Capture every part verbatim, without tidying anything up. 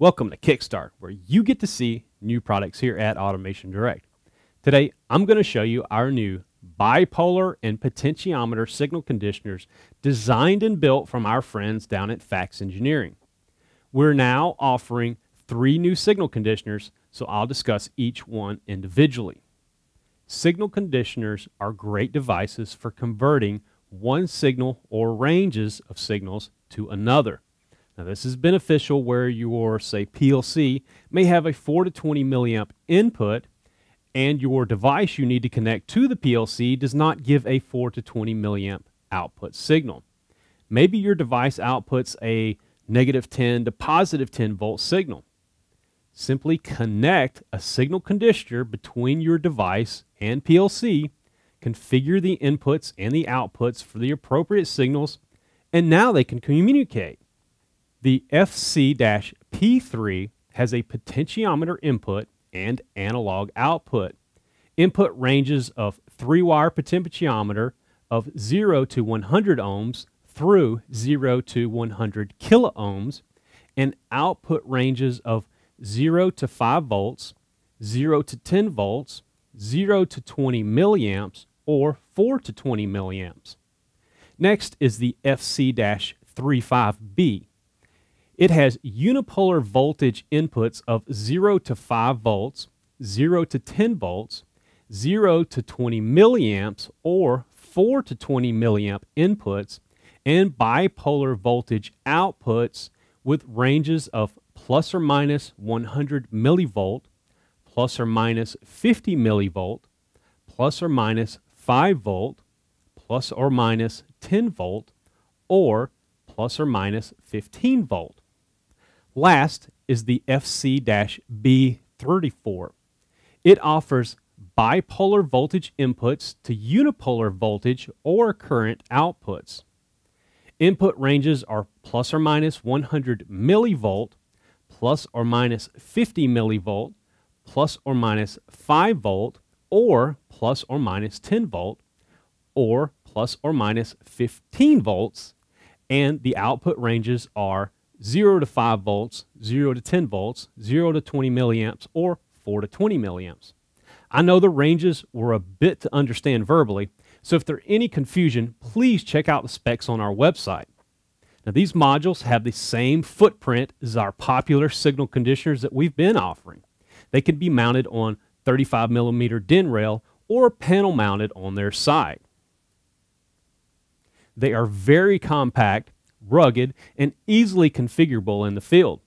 Welcome to KickStart, where you get to see new products here at AutomationDirect. Today, I'm going to show you our new bipolar and potentiometer signal conditioners designed and built from our friends down at FAX Engineering. We're now offering three new signal conditioners, so I'll discuss each one individually. Signal conditioners are great devices for converting one signal or ranges of signals to another. Now, this is beneficial where your, say, P L C may have a four to twenty milliamp input and your device you need to connect to the P L C does not give a four to twenty milliamp output signal. Maybe your device outputs a negative ten to positive ten volt signal. Simply connect a signal conditioner between your device and P L C, configure the inputs and the outputs for the appropriate signals, and now they can communicate. The F C P three has a potentiometer input and analog output. Input ranges of three wire potentiometer of zero to one hundred ohms through zero to one hundred kilo ohms, and output ranges of zero to five volts, zero to ten volts, zero to twenty milliamps, or four to twenty milliamps. Next is the F C thirty-five B. It has unipolar voltage inputs of zero to five volts, zero to ten volts, zero to twenty milliamps, or four to twenty milliamp inputs, and bipolar voltage outputs with ranges of plus or minus one hundred millivolt, plus or minus fifty millivolt, plus or minus five volt, plus or minus ten volt, or plus or minus fifteen volt. Last is the F C B thirty-four. It offers bipolar voltage inputs to unipolar voltage or current outputs. Input ranges are plus or minus one hundred millivolt, plus or minus fifty millivolt, plus or minus five volt, or plus or minus ten volt, or plus or minus fifteen volts, and the output ranges are zero to five volts, zero to ten volts, zero to twenty milliamps, or four to twenty milliamps. I know the ranges were a bit to understand verbally, so if there's any confusion, please check out the specs on our website. Now, these modules have the same footprint as our popular signal conditioners that we've been offering. They can be mounted on thirty-five millimeter D I N rail or panel mounted on their side. They are very compact, rugged, and easily configurable in the field.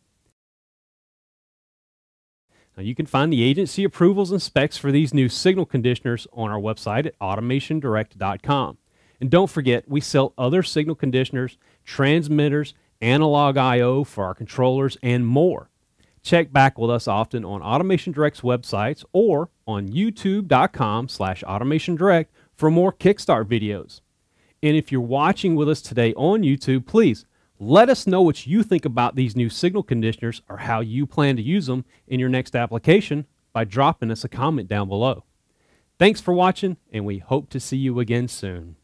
Now, you can find the agency approvals and specs for these new signal conditioners on our website at automation direct dot com. And don't forget, we sell other signal conditioners, transmitters, analog I O for our controllers, and more. Check back with us often on AutomationDirect's websites or on youtube dot com slash automationdirect for more KickStart videos. And if you're watching with us today on YouTube, please let us know what you think about these new signal conditioners or how you plan to use them in your next application by dropping us a comment down below. Thanks for watching, and we hope to see you again soon.